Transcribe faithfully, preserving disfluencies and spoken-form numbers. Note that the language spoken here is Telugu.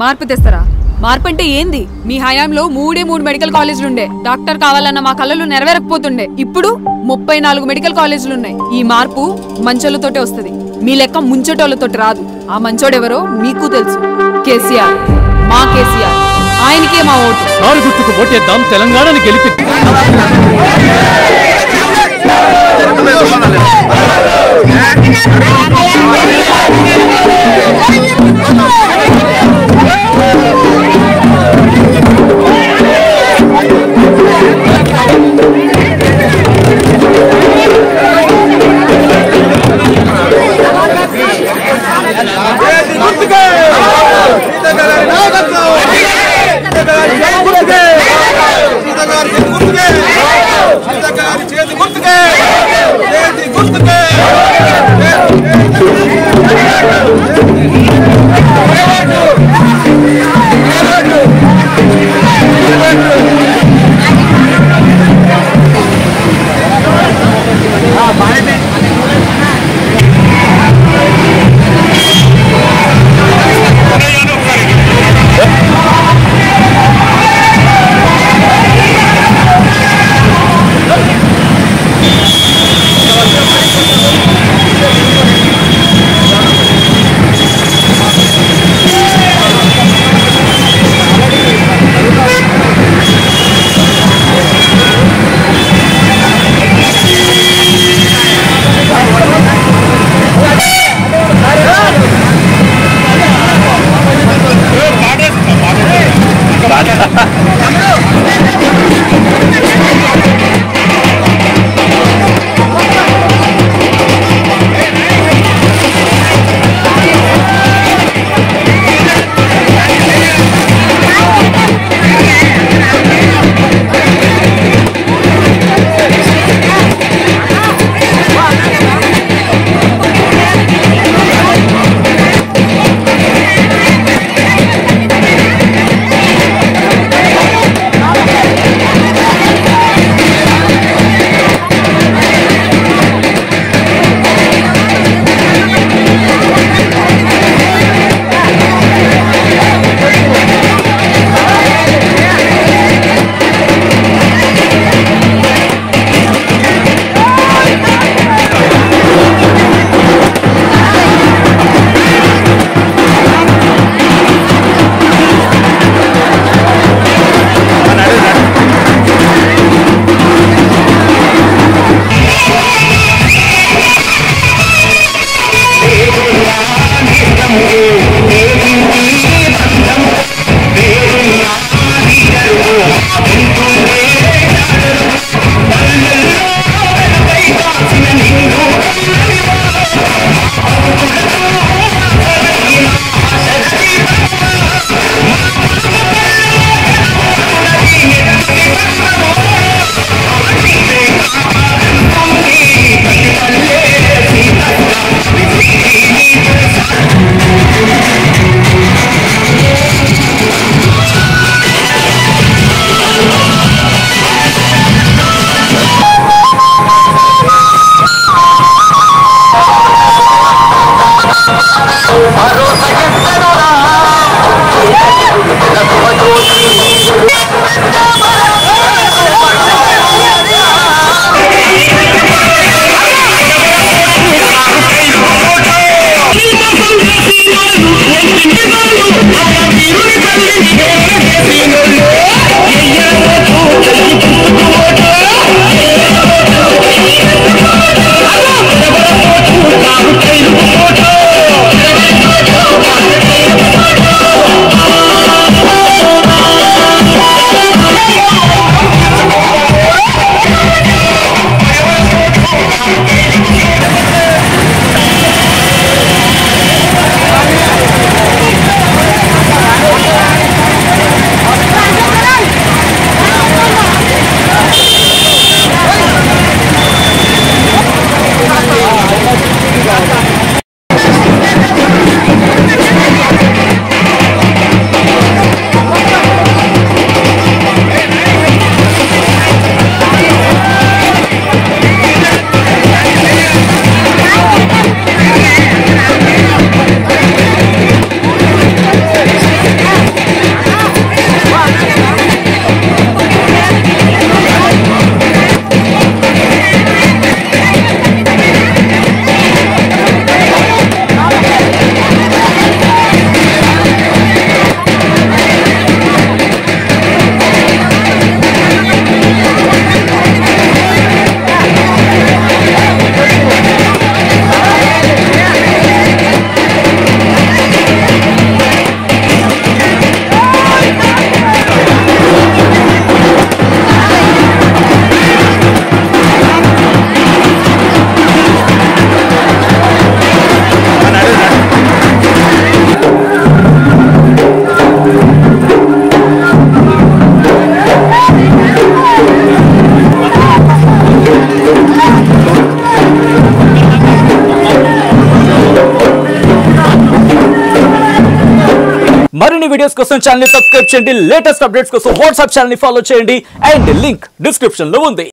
మార్పు తెస్తారా? మార్పు అంటే ఏంది? మీ హయాంలో మూడే మూడు మెడికల్ కాలేజీలు ఉండే. డాక్టర్ కావాలన్న మా కళలు నెరవేరకపోతుండే. ఇప్పుడు ముప్పై నాలుగు మెడికల్ కాలేజీలు ఉన్నాయి. ఈ మార్పు మంచోళ్ళతోటే వస్తుంది. మీ లెక్క ముంచటోళ్ళతో రాదు. ఆ మంచోడెవరో మీకు తెలుసు. కేసీఆర్ మా కేసీఆర్, ఆయనకే మా ఓటు. ఆరు గుర్తుకు ఓటేద్దాం, తెలంగాణను గెలిపి. మరిన్ని వీడియోస్ కోసం ఛానల్ ని సబ్స్క్రైబ్ చేయండి. లేటెస్ట్ అప్డేట్స్ కోసం వాట్సాప్ ఛానల్ ని ఫాలో చేయండి అండ్ లింక్ డిస్క్రిప్షన్ లో ఉంది.